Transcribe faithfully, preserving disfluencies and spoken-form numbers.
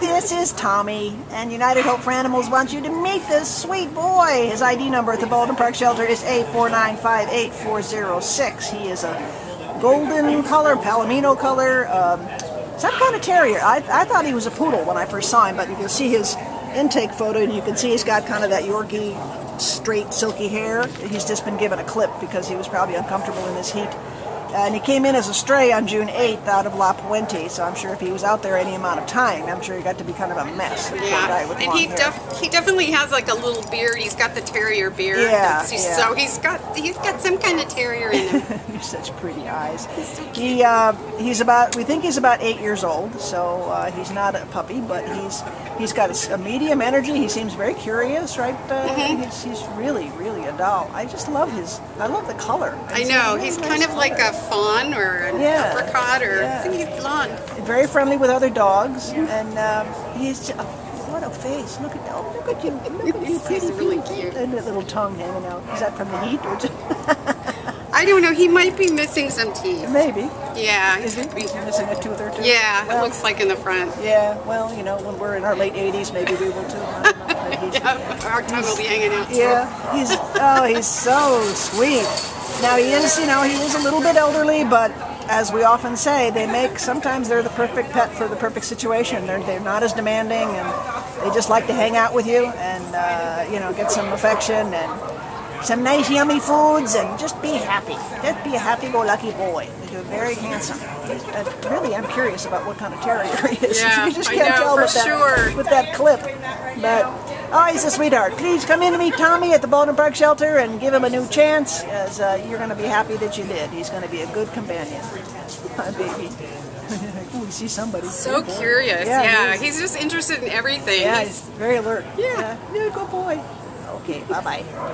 This is Tommy, and United Hope for Animals wants you to meet this sweet boy. His I D number at the Baldwin Park Shelter is A four nine five eight four zero six. He is a golden color, palomino color, um, some kind of terrier. I, I thought he was a poodle when I first saw him, but you can see his intake photo, and you can see he's got kind of that Yorkie, straight, silky hair. He's just been given a clip because he was probably uncomfortable in this heat. And he came in as a stray on June eighth out of La Puente, so I'm sure if he was out there any amount of time, I'm sure he got to be kind of a mess. Yeah, with and he, def he definitely has like a little beard. He's got the terrier beard. Yeah, he's, yeah. So he's got he's got some kind of terrier in him. He's such pretty eyes. He's so cute. He uh, he's about we think he's about eight years old, so uh, he's not a puppy, but he's he's got a, a medium energy. He seems very curious, right? Uh, mm-hmm. he's, he's really really a doll. I just love his. I love the color. I it's know really he's nice kind of color. Like a fawn or an yeah, apricot or yeah. I think he's blonde. Very friendly with other dogs, yeah. And um, he's just, oh, what a face! Look at oh, look at you! Look at you! He's really cute. And that little tongue hanging out. Is that from the heat or? Just I don't know. He might be missing some teeth. Maybe. Yeah. Is he missing a tooth or two? Yeah, well, it looks like in the front. Yeah. Well, you know, when we're in our late eighties, maybe we will too. I don't know. Yeah, our tongue will be hanging out. Yeah. He's oh, he's so sweet. Now he is, you know, he is a little bit elderly, but as we often say, they make, sometimes they're the perfect pet for the perfect situation. They're, they're not as demanding, and they just like to hang out with you and, uh, you know, get some affection and some nice yummy foods and just be happy. Just be a happy-go-lucky boy. They're very handsome. And really, I'm curious about what kind of terrier he is. Yeah, you just can't I know, tell for with, sure. that, with that clip. But... oh, he's a sweetheart. Please come in to meet Tommy at the Baldwin Park Shelter and give him a new chance, as uh, you're going to be happy that you did. He's going to be a good companion. My baby. Oh, we see somebody. So good curious. Yeah, yeah. He he's just interested in everything. Yeah, he's, he's very alert. Yeah. Yeah, yeah, good boy. Okay, bye-bye.